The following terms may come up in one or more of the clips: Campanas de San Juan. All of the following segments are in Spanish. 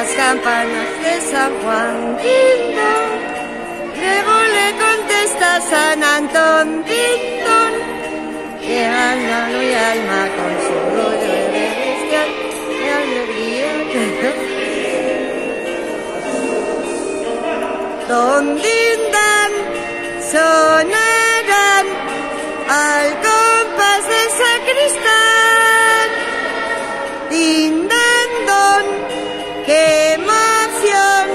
las campanas de San Juan, ding dong. Luego le contesta San Antón, ding dong. Llevan mano y alma con su rollo de bestial, y alegría. Don ding dan, sonarán al compás del sacristán. Ding dan don, qué emoción,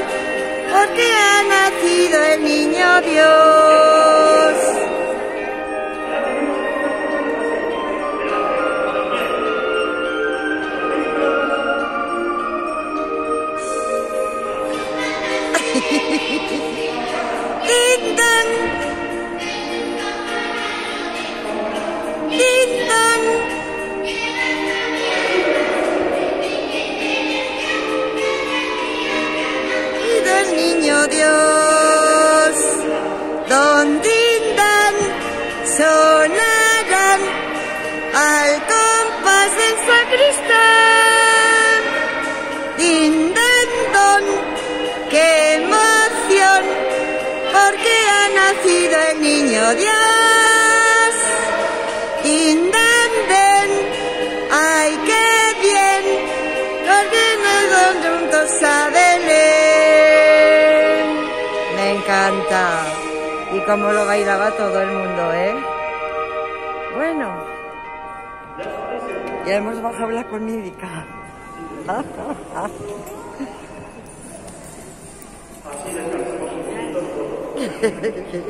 porque ha nacido el niño Dios. Ding dong, ding dong. Nacido el niño Dios, don ding dong, sonarán al compás del sacristán. Ding dong, que nacido el niño Dios. Din dan den, ay qué bien, porque nos van juntos a Belén. Me encanta. Y cómo lo bailaba todo el mundo, ¿eh? Bueno, ya hemos bajado la conídica. Hehehehe